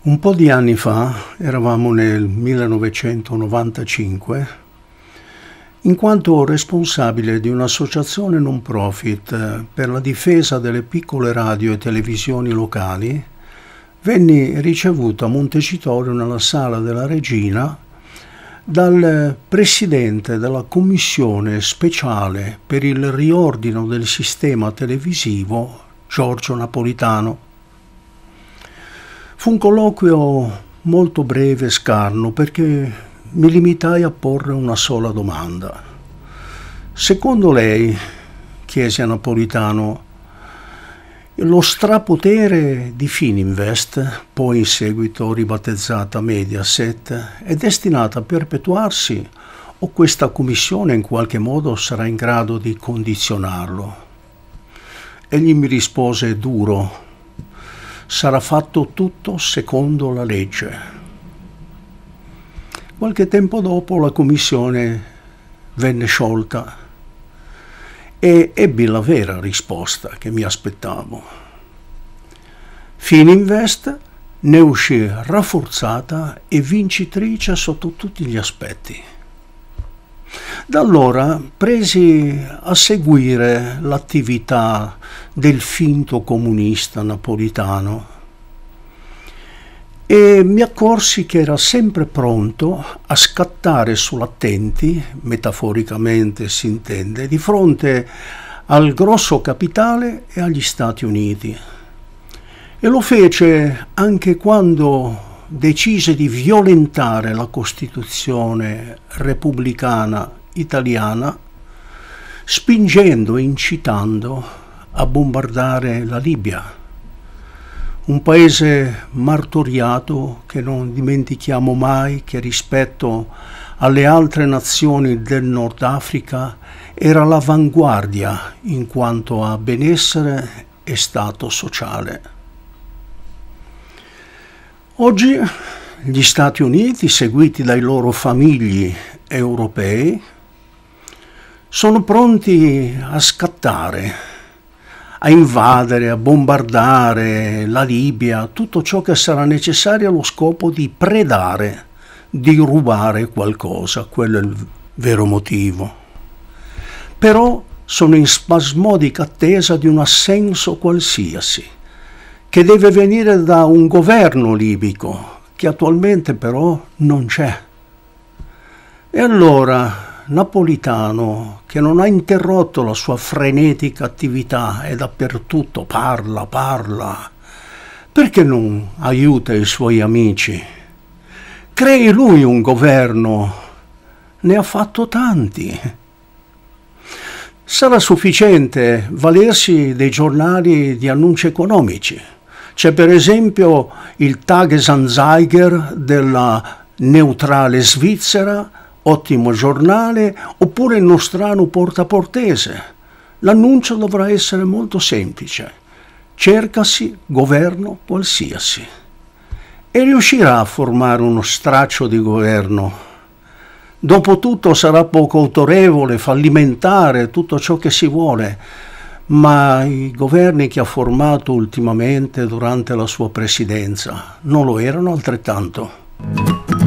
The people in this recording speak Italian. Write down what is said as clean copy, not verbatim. Un po' di anni fa, eravamo nel 1995, in quanto responsabile di un'associazione non profit per la difesa delle piccole radio e televisioni locali, venni ricevuto a Montecitorio nella Sala della Regina dal presidente della Commissione Speciale per il Riordino del Sistema Televisivo, Giorgio Napolitano. Fu un colloquio molto breve e scarno perché mi limitai a porre una sola domanda. Secondo lei, chiese a Napolitano, lo strapotere di Fininvest, poi in seguito ribattezzata Mediaset, è destinato a perpetuarsi o questa commissione in qualche modo sarà in grado di condizionarlo? Egli mi rispose duro: sarà fatto tutto secondo la legge. Qualche tempo dopo la commissione venne sciolta e ebbi la vera risposta che mi aspettavo. Fininvest ne uscì rafforzata e vincitrice sotto tutti gli aspetti. Da allora presi a seguire l'attività del finto comunista Napolitano e mi accorsi che era sempre pronto a scattare sull'attenti, metaforicamente si intende, di fronte al grosso capitale e agli Stati Uniti. E lo fece anche quando decise di violentare la Costituzione repubblicana italiana, spingendo e incitando a bombardare la Libia, un paese martoriato che non dimentichiamo mai, che rispetto alle altre nazioni del Nord Africa era l'avanguardia in quanto a benessere e stato sociale. Oggi gli Stati Uniti, seguiti dai loro famigli europei, sono pronti a scattare, a invadere, a bombardare la Libia, tutto ciò che sarà necessario allo scopo di predare, di rubare qualcosa, quello è il vero motivo. Però sono in spasmodica attesa di un assenso qualsiasi, che deve venire da un governo libico, che attualmente però non c'è. E allora Napolitano, che non ha interrotto la sua frenetica attività e dappertutto parla, perché non aiuta i suoi amici? Crei lui un governo, ne ha fatto tanti. Sarà sufficiente valersi dei giornali di annunci economici. C'è per esempio il Tagesanzeiger della neutrale Svizzera, ottimo giornale, oppure il nostrano Porta Portese. L'annuncio dovrà essere molto semplice. Cercasi governo qualsiasi. E riuscirà a formare uno straccio di governo. Dopotutto sarà poco autorevole, fallimentare, tutto ciò che si vuole. Ma i governi che ha formato ultimamente durante la sua presidenza non lo erano altrettanto.